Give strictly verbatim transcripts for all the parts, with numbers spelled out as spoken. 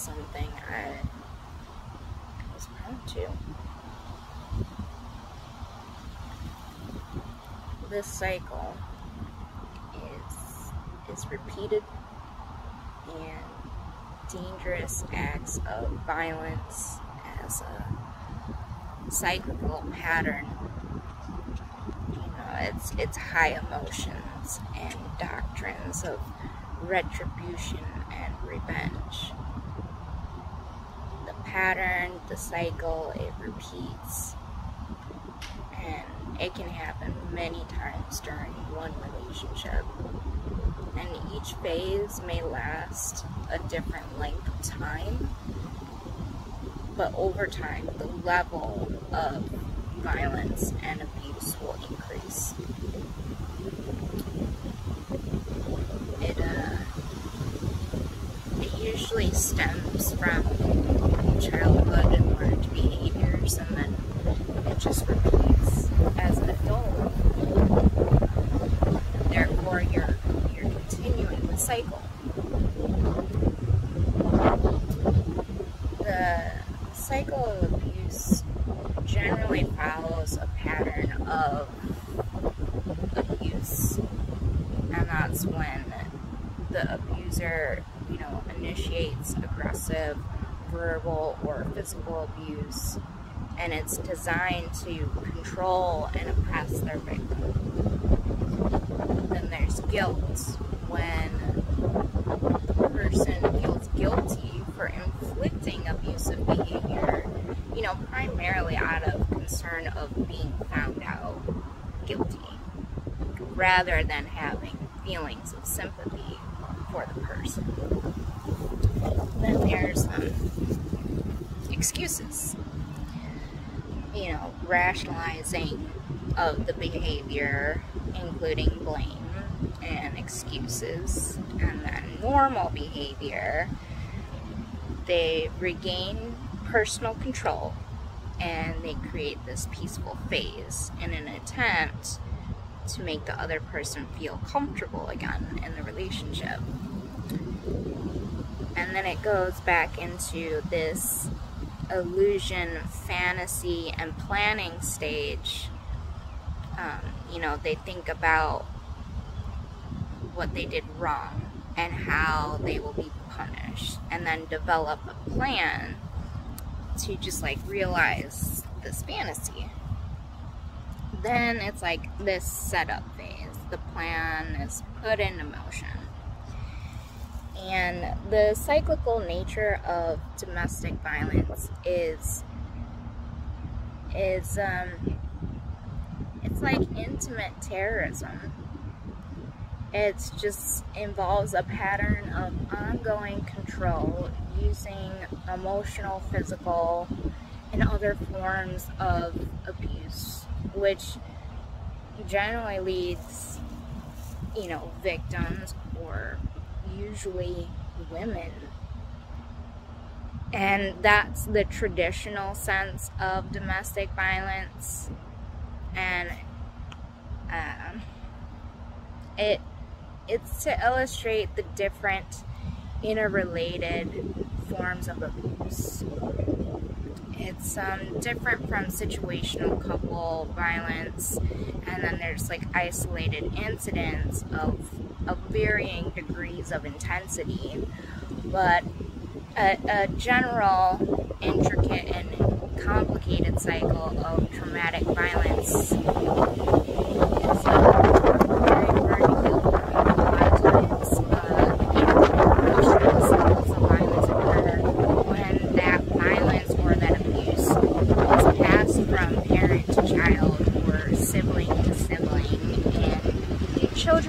something I was prone to. This cycle is, is repeated and dangerous acts of violence as a cyclical pattern. It's, it's high emotions and doctrines of retribution and revenge. The pattern, the cycle, it repeats. And it can happen many times during one relationship. And each phase may last a different length of time. But over time, the level of violence and abuse will increase. It, uh, it usually stems from childhood and learned behaviors, and then it just repeats as an adult. Therefore, you're, you're continuing the cycle. The cycle of abuse generally follows a pattern of abuse, and that's when the abuser, you know, initiates aggressive, verbal, or physical abuse, and it's designed to control and oppress their victim. Then there's guilt, when the person feels guilty for inflicting abusive behavior, you know, primarily out of concern of being found out guilty, rather than having feelings of sympathy for the person. Then there's um, excuses, you know, rationalizing of the behavior, including blame and excuses, and then normal behavior. They regain personal control, and they create this peaceful phase in an attempt to make the other person feel comfortable again in the relationship. And then it goes back into this illusion, fantasy, and planning stage. Um, you know, they think about what they did wrong and how they will be punished, and then develop a plan to just like realize this fantasy. Then it's like this setup phase. The plan is put into motion. And the cyclical nature of domestic violence is is um it's like intimate terrorism. It's just involves a pattern of ongoing control using emotional, physical, and other forms of abuse, which generally leads, you know, victims, or usually women. And that's the traditional sense of domestic violence. And uh, it It's to illustrate the different interrelated forms of abuse. It's um, different from situational couple violence, and then there's like isolated incidents of, of varying degrees of intensity, but a, a general, intricate, and complicated cycle of traumatic violence. It's, uh,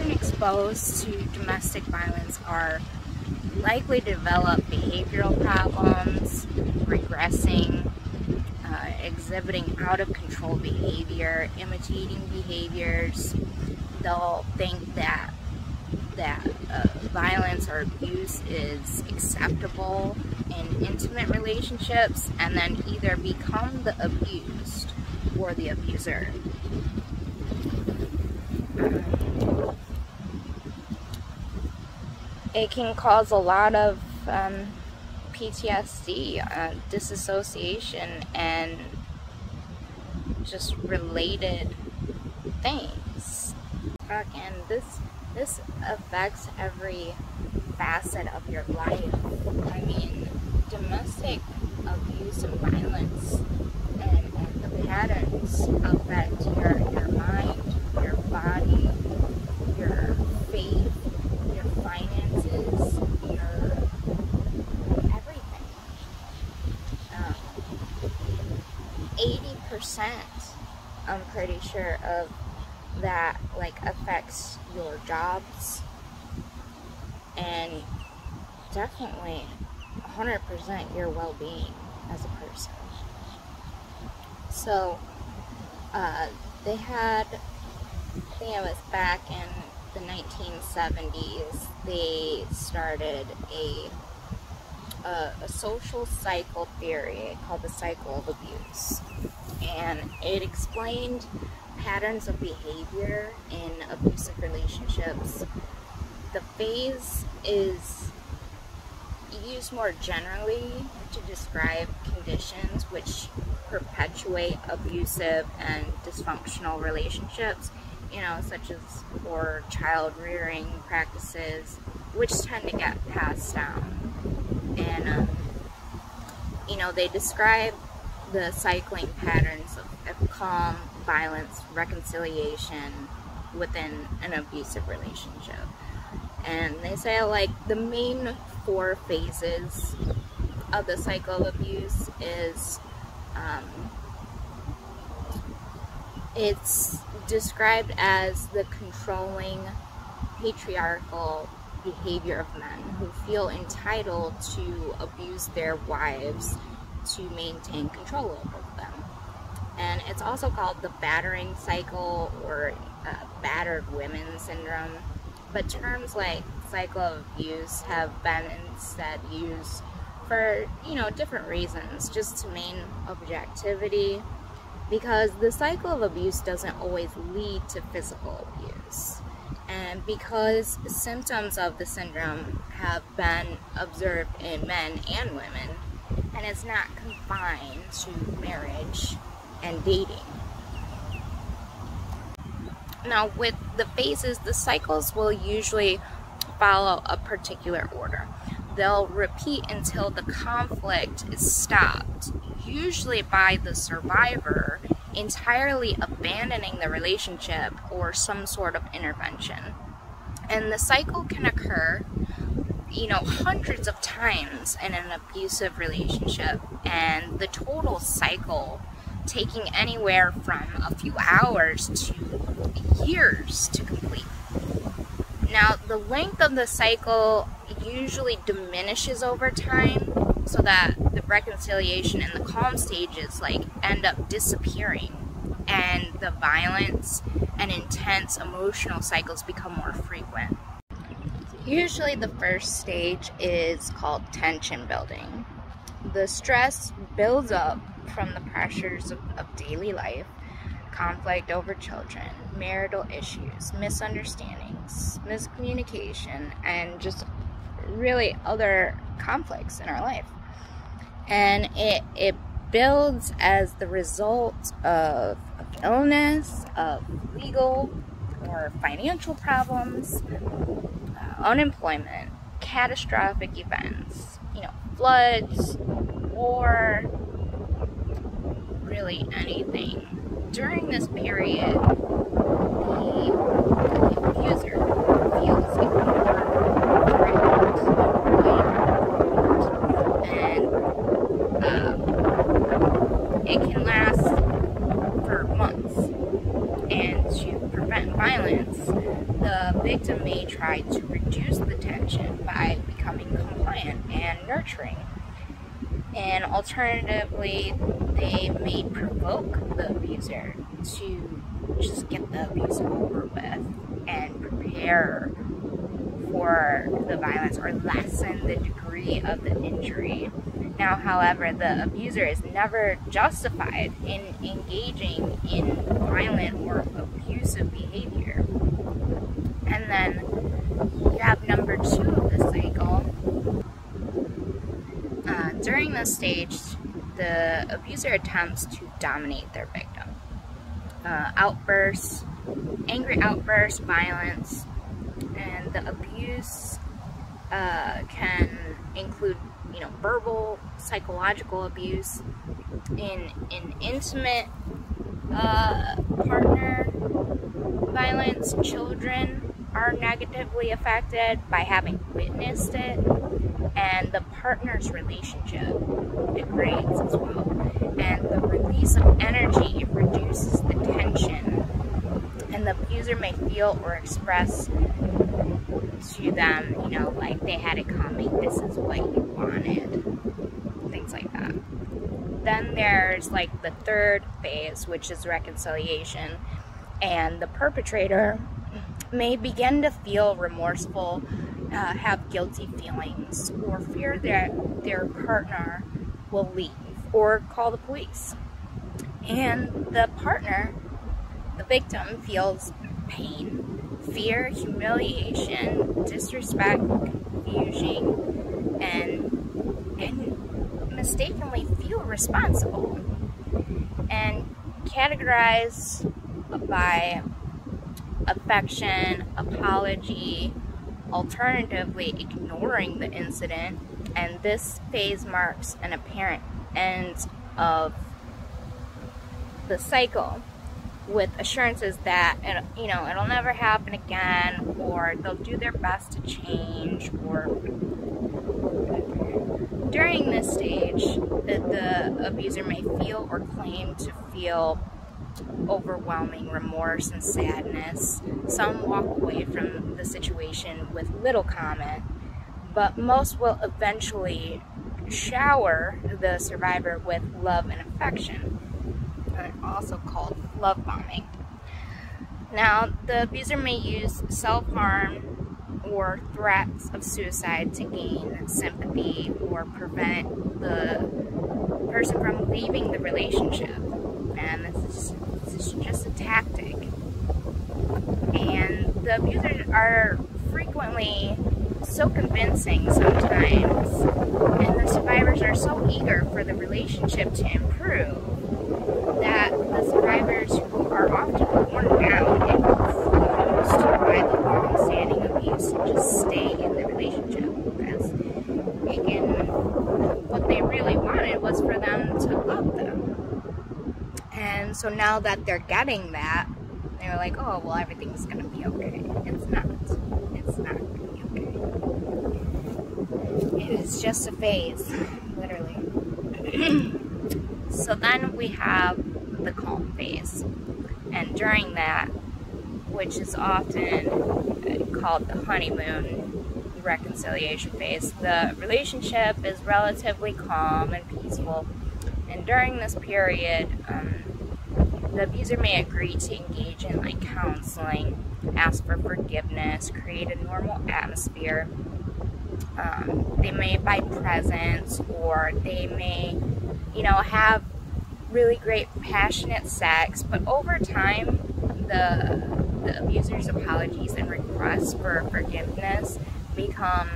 exposed to domestic violence are likely to develop behavioral problems, regressing, uh, exhibiting out-of-control behavior, imitating behaviors. They'll think that that uh, violence or abuse is acceptable in intimate relationships, and then either become the abused or the abuser. It can cause a lot of um, P T S D, uh, disassociation, and just related things. And this this affects every facet of your life. I mean, domestic abuse and violence and, and the patterns affect your, your mind, your body, your faith, your finances, your everything. Um, eighty percent, I'm pretty sure, of that like affects your jobs, and definitely one hundred percent your well-being as a person. So uh, they had, I think it was back in the nineteen seventies, they started a, a, a social cycle theory called the cycle of abuse, and it explained patterns of behavior in abusive relationships. The phase is used more generally to describe conditions which perpetuate abusive and dysfunctional relationships, you know, such as poor child rearing practices, which tend to get passed down. And, um, you know, they describe the cycling patterns of, of calm, violence, reconciliation within an abusive relationship. And they say, like, the main four phases of the cycle of abuse is, um, it's described as the controlling, patriarchal behavior of men who feel entitled to abuse their wives to maintain control over them. And it's also called the battering cycle or uh, battered women syndrome. But terms like cycle of abuse have been instead used for, you know, different reasons, just to maintain objectivity, because the cycle of abuse doesn't always lead to physical abuse, and because symptoms of the syndrome have been observed in men and women, and it's not confined to marriage and dating. Now, with the phases, the cycles will usually follow a particular order. They'll repeat until the conflict is stopped, usually by the survivor entirely abandoning the relationship or some sort of intervention. And the cycle can occur, you know, hundreds of times in an abusive relationship, and the total cycle taking anywhere from a few hours to years to complete. Now, the length of the cycle usually diminishes over time, so that the reconciliation and the calm stages like end up disappearing, and the violence and intense emotional cycles become more frequent. Usually the first stage is called tension building. The stress builds up from the pressures of, of daily life, conflict over children, marital issues, misunderstandings, miscommunication, and just really other conflicts in our life. And it, it builds as the result of, of illness, of legal or financial problems, uh, unemployment, catastrophic events, you know, floods, war, really anything. During this period, the abuser feels ignored, threatened, and um, it can last for months. And to prevent violence, the victim may try to reduce the tension by becoming compliant and nurturing. And alternatively, they may provoke the abuser to just get the abuse over with and prepare for the violence or lessen the degree of the injury. Now, however, the abuser is never justified in engaging in violent or abusive behavior. And then you have number two of the cycle, During this stage, the abuser attempts to dominate their victim. Uh, outbursts, angry outbursts, violence, and the abuse uh, can include, you know, verbal, psychological abuse in an intimate uh, partner. Violence, children are negatively affected by having witnessed it, and the partner's relationship degrades as well. And the release of energy reduces the tension, and the abuser may feel or express to them, you know, like they had it coming, this is what you wanted, things like that. Then there's like the third phase, which is reconciliation, and the perpetrator may begin to feel remorseful, uh, have guilty feelings, or fear that their partner will leave or call the police. And the partner, the victim, feels pain, fear, humiliation, disrespect, confusion, and, and mistakenly feel responsible, and categorize by affection, apology, alternatively ignoring the incident. And this phase marks an apparent end of the cycle, with assurances that it, you know, it'll never happen again, or they'll do their best to change. Or during this stage, that the abuser may feel or claim to feel overwhelming remorse and sadness. Some walk away from the situation with little comment, but most will eventually shower the survivor with love and affection, and also called love bombing. Now, the abuser may use self-harm or threats of suicide to gain sympathy or prevent the person from leaving the relationship. And this is, this is just a tactic. And the abusers are frequently so convincing sometimes, and the survivors are so eager for the relationship to improve, that the survivors who are often worn down and confused by the long-standing abuse just stay in the relationship, because again, what they really wanted was for them to love them. And so now that they're getting that, they're like, oh, well, everything's gonna be okay. It's not. It's not gonna be okay. It is just a phase, literally. So then we have the calm phase, and during that, which is often called the honeymoon reconciliation phase, the relationship is relatively calm and peaceful, and during this period, um, the abuser may agree to engage in like counseling, ask for forgiveness, create a normal atmosphere. Um, they may buy presents, or they may, you know, have really great passionate sex, but over time, the, the abuser's apologies and requests for forgiveness become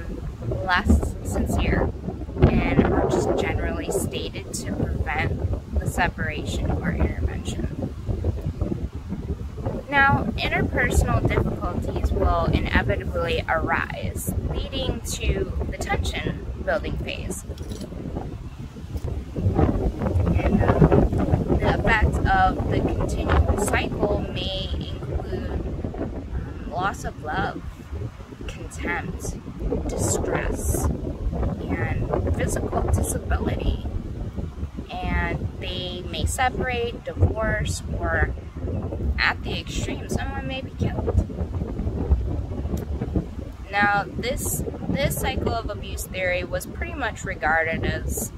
less sincere and are just generally stated to prevent the separation or intervention. Now, interpersonal difficulties will inevitably arise, leading to the tension building phase. Of the continual cycle may include um, loss of love, contempt, distress, and physical disability. And they may separate, divorce, or at the extreme, someone may be killed. Now, this, this cycle of abuse theory was pretty much regarded as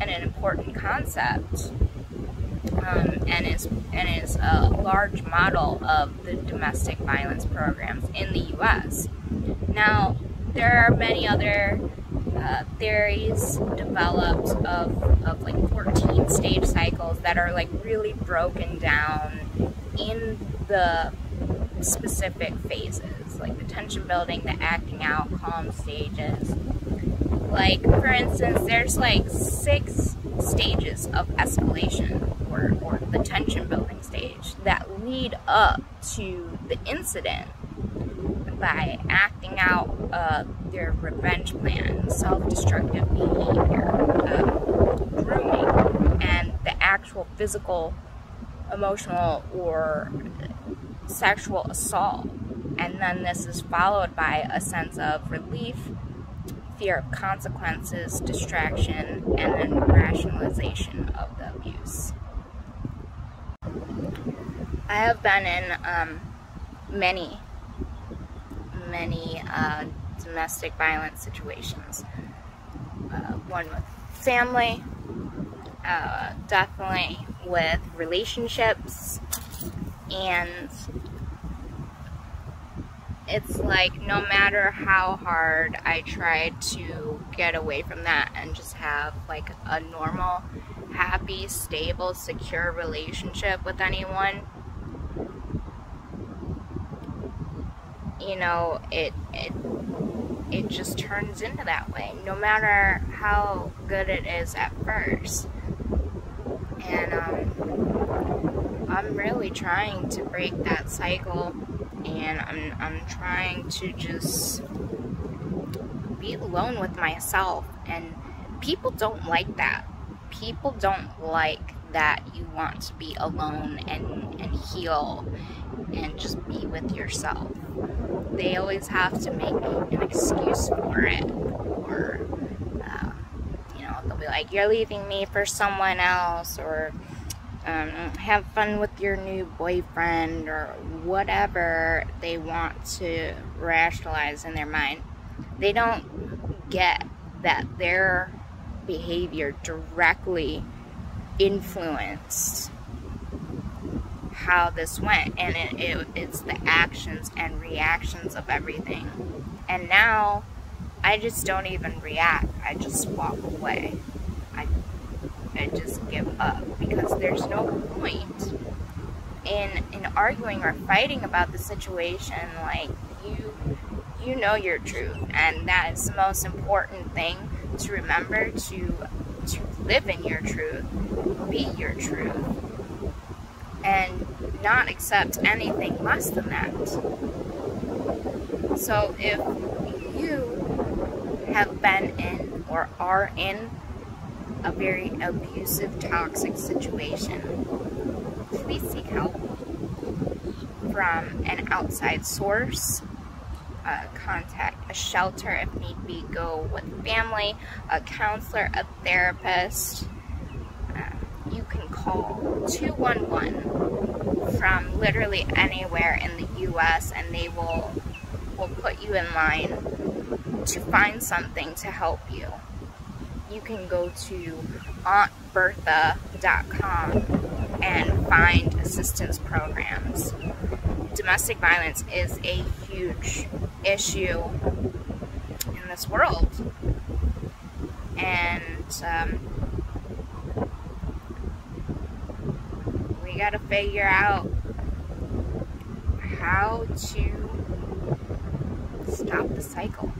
an, an important concept. Um, and is and is a large model of the domestic violence programs in the U S Now, there are many other uh, theories developed of, of like fourteen stage cycles that are like really broken down in the specific phases, like the tension building, the acting out, calm stages, Like, for instance, there's like six stages of escalation, or, or the tension building stage, that lead up to the incident by acting out uh, their revenge plan, self-destructive behavior, uh, grooming, and the actual physical, emotional, or sexual assault. And then this is followed by a sense of relief, fear of consequences, distraction, and then rationalization of the abuse. I have been in um, many, many uh, domestic violence situations. Uh, one with family, uh, definitely with relationships, and it's like no matter how hard I try to get away from that and just have like a normal, happy, stable, secure relationship with anyone, you know, it it it just turns into that way, no matter how good it is at first. And um, I'm really trying to break that cycle. And I'm, I'm trying to just be alone with myself. And people don't like that. People don't like that you want to be alone and, and heal and just be with yourself. They always have to make an excuse for it. Or, uh, you know, they'll be like, you're leaving me for someone else. Or... Um, have fun with your new boyfriend, or whatever they want to rationalize in their mind. They don't get that their behavior directly influenced how this went, and it, it, it's the actions and reactions of everything. And now, I just don't even react. I just walk away. I I just give up, because there's no point in in arguing or fighting about the situation. Like, you you know your truth, and that is the most important thing to remember, to to live in your truth, be your truth, and not accept anything less than that. So if you have been in or are in a very abusive, toxic situation, please seek help from an outside source. Uh, contact a shelter if need be, go with family, a counselor, a therapist. Uh, you can call two one one from literally anywhere in the U S and they will, will put you in line to find something to help you. You can go to aunt bertha dot com and find assistance programs. Domestic violence is a huge issue in this world. And um, we gotta figure out how to stop the cycle.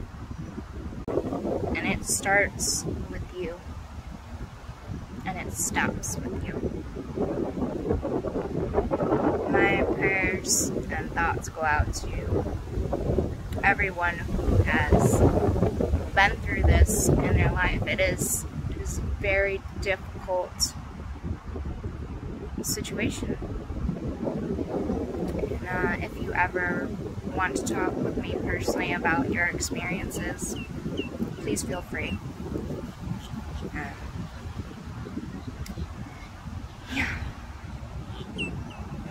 And it starts with you, and it stops with you. My prayers and thoughts go out to everyone who has been through this in their life. It is, it is a very difficult situation. And uh, if you ever want to talk with me personally about your experiences, please feel free. Uh, yeah.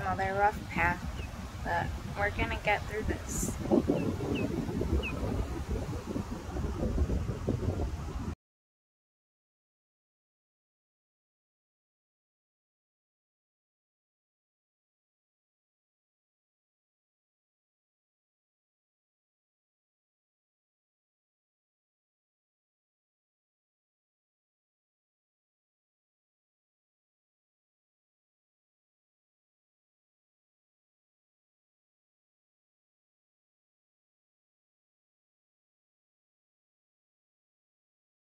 Another rough path, but we're gonna get through this.